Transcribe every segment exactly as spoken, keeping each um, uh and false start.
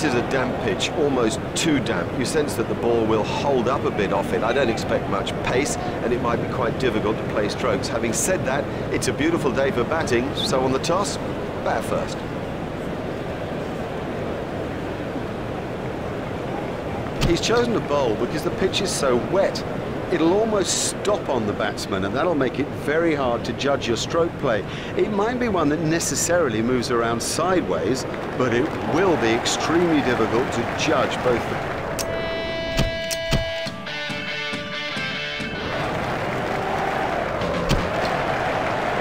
This is a damp pitch, almost too damp. You sense that the ball will hold up a bit off it. I don't expect much pace, and it might be quite difficult to play strokes. Having said that, it's a beautiful day for batting, so on the toss, bat first. He's chosen to bowl because the pitch is so wet. It'll almost stop on the batsman, and that'll make it very hard to judge your stroke play. It might be one that necessarily moves around sideways, but it will be extremely difficult to judge both of them.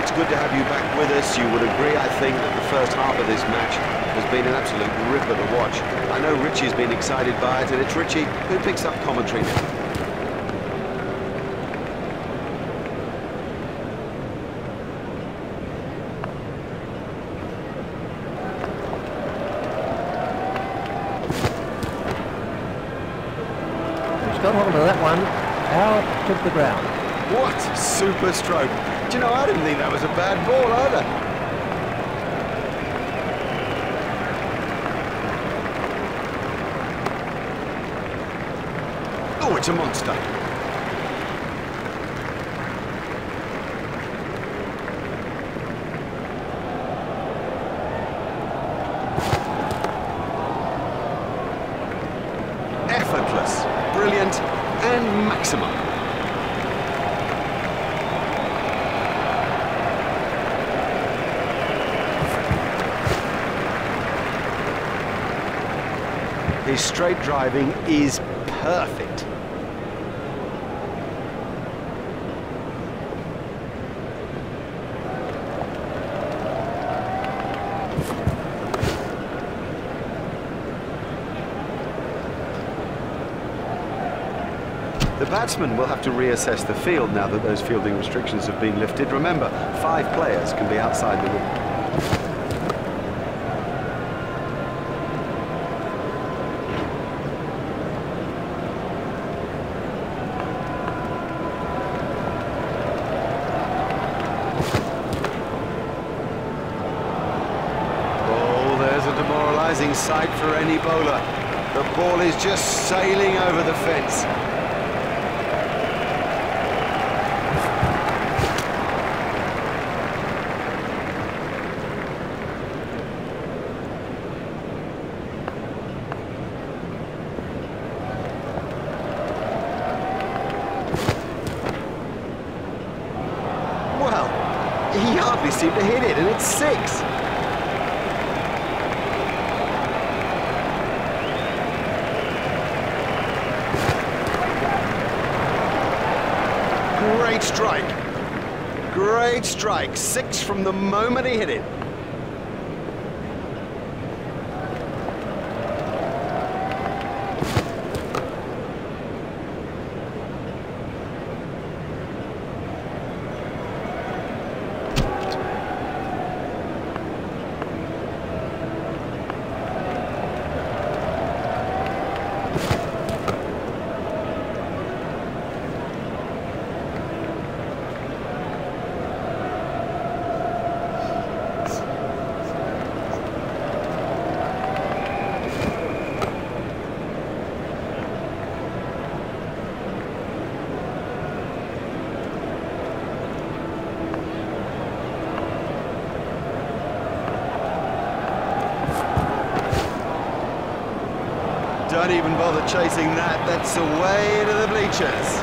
It's good to have you back with us. You would agree, I think, that the first half of this match has been an absolute ripper to watch. I know Richie's been excited by it, and it's Richie who picks up commentary now. Got hold of that one, out took the ground. What a super stroke. Do you know, I didn't think that was a bad ball either. Oh, it's a monster. Effortless. Brilliant and maximum. His straight driving is perfect. The batsman will have to reassess the field now that those fielding restrictions have been lifted. Remember, five players can be outside the wall. Oh, there's a demoralising sight for any bowler. The ball is just sailing over the fence. He hardly seemed to hit it, and it's six. Great strike. Great strike. Six from the moment he hit it. Don't even bother chasing that. That's away to the bleachers.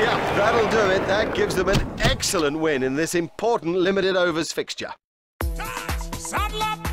Yep, that'll do it. That gives them an excellent win in this important limited overs fixture. Touch, saddle up.